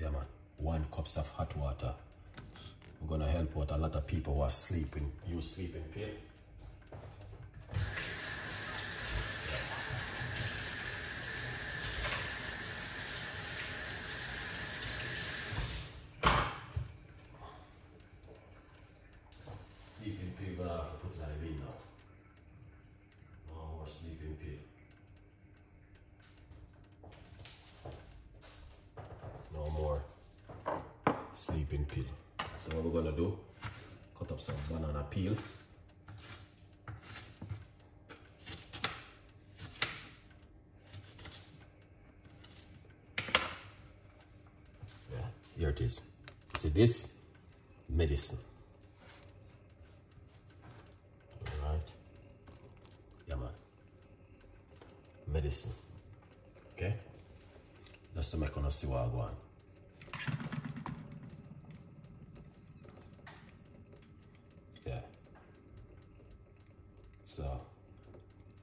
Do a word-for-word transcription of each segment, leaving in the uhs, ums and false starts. Yeah, man. One cups of hot water. I'm gonna help out a lot of people who are sleeping. You sleeping pill? Sleeping pill, gonna have to put lime in now. No more sleeping pill. No more sleeping pill. So what we're gonna do, cut up some banana peel. Yeah, here it is. See this? Medicine. Alright. Yeah, man. Medicine. Okay? Just to make us see what I go on. So,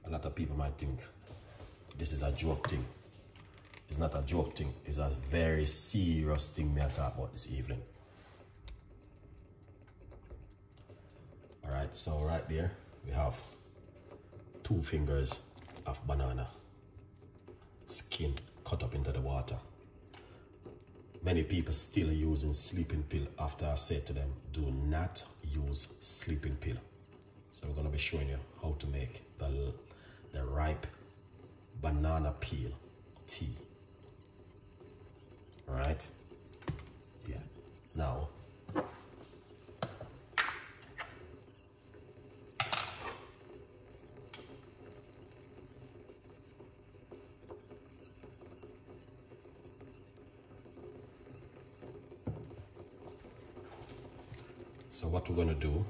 a lot of people might think this is a joke thing. It's not a joke thing. It's a very serious thing me I talk about this evening. Alright, so right there, we have two fingers of banana skin cut up into the water. Many people still using sleeping pill after I said to them, do not use sleeping pill. So we're gonna be showing you how to make the, the ripe banana peel tea. All right? Yeah. Now, so what we're gonna do,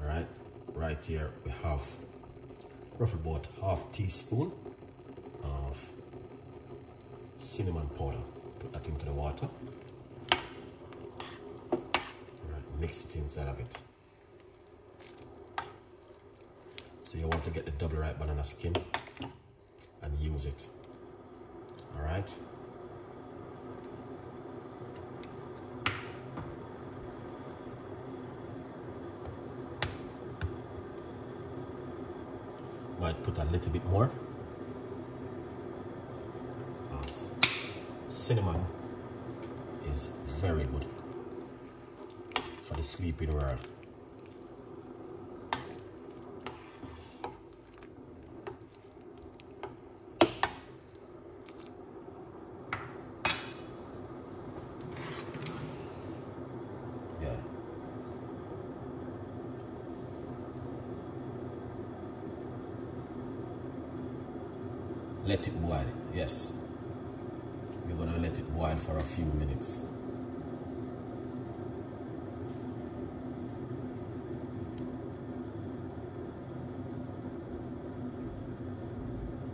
right, right here we have roughly about half teaspoon of cinnamon powder. Put that into the water. Right, mix it inside of it. So you want to get the double ripe banana skin and use it. All right. Might put a little bit more. Because cinnamon is very good for the sleeping world. Let it boil, yes. You're gonna let it boil for a few minutes.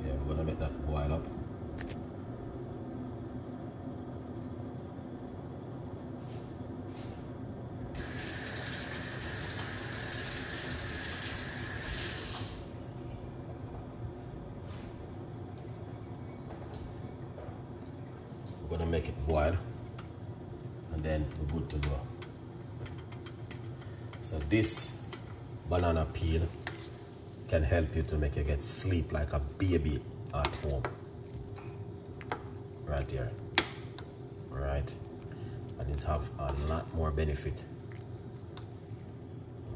Yeah, we're gonna let that boil up. Gonna make it boil and then we're good to go. So this banana peel can help you to make you get sleep like a baby at home. Right here. Right. And it have a lot more benefit.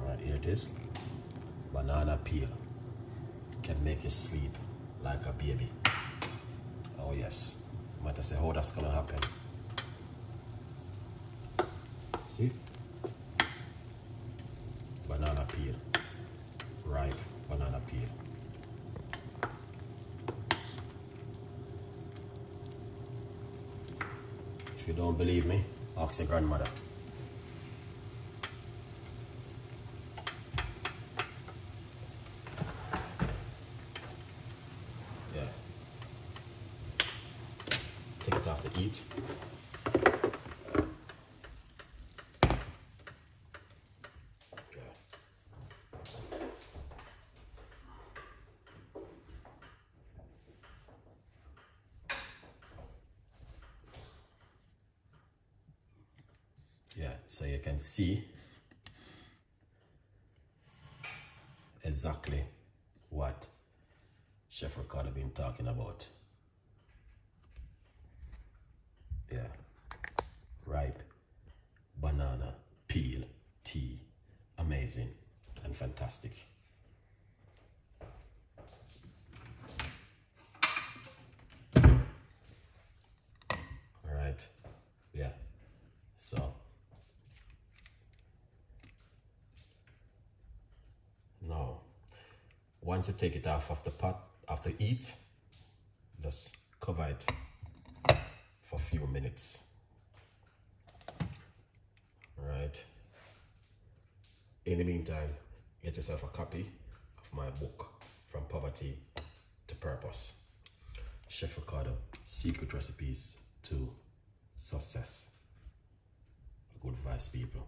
Alright, here it is. Banana peel can make you sleep like a baby. Oh yes. Might I say how that's gonna happen? See? Banana peel. Ripe banana peel. If you don't believe me, ask your grandmother. To eat. Okay. area, so you can see exactly what Chef Ricardo been talking about. Yeah, ripe banana peel tea, amazing and fantastic. Alright, yeah, so now once you take it off of the pot, after eat, just cover it for a few minutes. All right. In the meantime, get yourself a copy of my book, From Poverty to Purpose, Chef Ricardo, Secret Recipes to Success. Good vibes, people.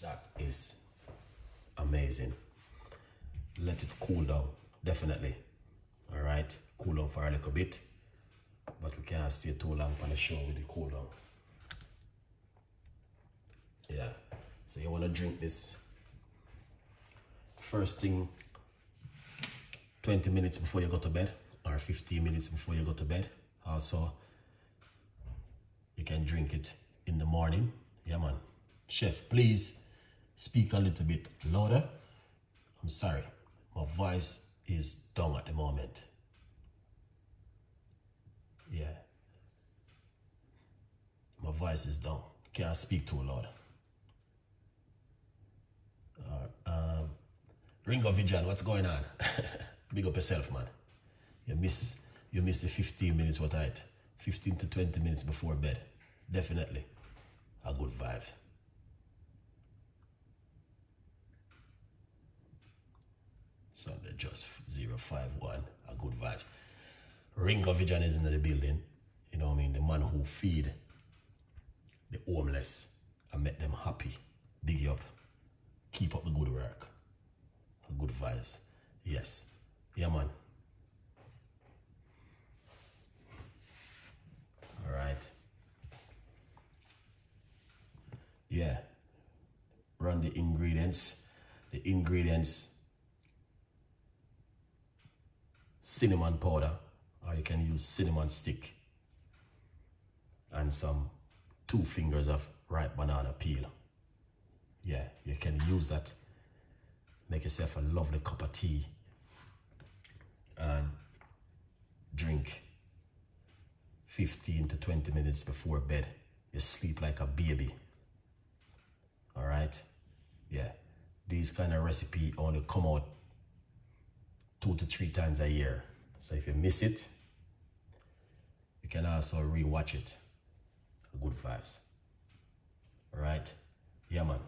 That is amazing. Let it cool down, definitely. All right, cool down for a little bit, but we can't stay too long on the show with the cool down. Yeah, so you want to drink this first thing twenty minutes before you go to bed, or fifteen minutes before you go to bed. Also, you can drink it in the morning. Yeah, man. Chef, please speak a little bit louder. I'm sorry, my voice is down at the moment. Yeah, my voice is down. Can't speak too loud. Uh, um, Ringo Vijayan, what's going on? Big up yourself, man. You miss you miss the fifteen minutes. What height? fifteen to twenty minutes before bed. Definitely a good vibe. Sunday just zero five one, a good vibes. Ringo Vijayan is in the building. You know what I mean? The man who feed the homeless and make them happy. Big you up. Keep up the good work. Good vibes. Yes. Yeah, man. All right. Yeah. Run the ingredients. The ingredients. Cinnamon powder, or you can use cinnamon stick, and some two fingers of ripe banana peel. Yeah, you can use that. Make yourself a lovely cup of tea and drink fifteen to twenty minutes before bed. You sleep like a baby. All right. Yeah, these kind of recipe only come out two to three times a year. So if you miss it, you can also re-watch it. Good vibes. All right? Yeah, man.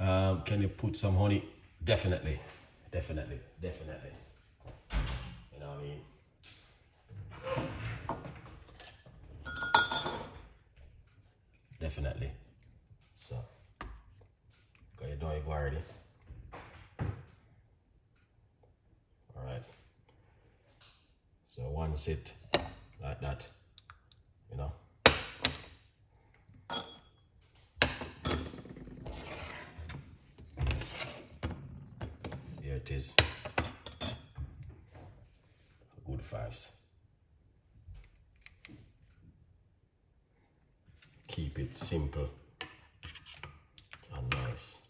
Um, can you put some honey? Definitely. Definitely. Definitely. You know what I mean? Definitely. So, because you don't have already. Alright. So, one sit like that, you know. Here it is. Good fives. Keep it simple. Nice.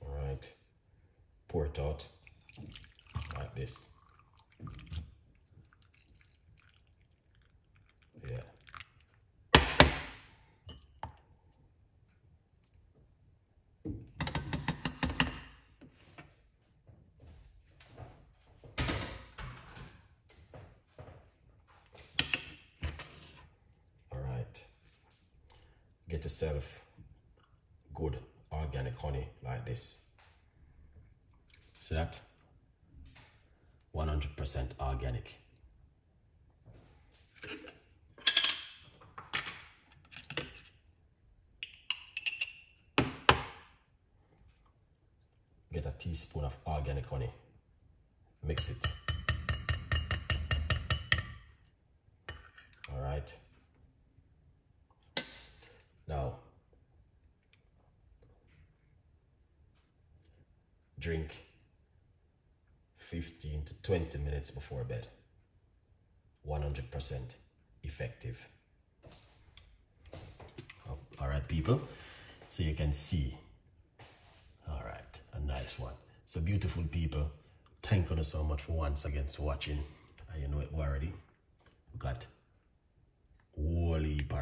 All right, pour it out like this. Yeah. Get yourself good organic honey like this. See that? one hundred percent organic. Get a teaspoon of organic honey. Mix it. All right. Now, drink fifteen to twenty minutes before bed. one hundred percent effective. All right, people. So you can see. All right, a nice one. So beautiful people, thank you so much for once again watching. And you know it already. We got whole heap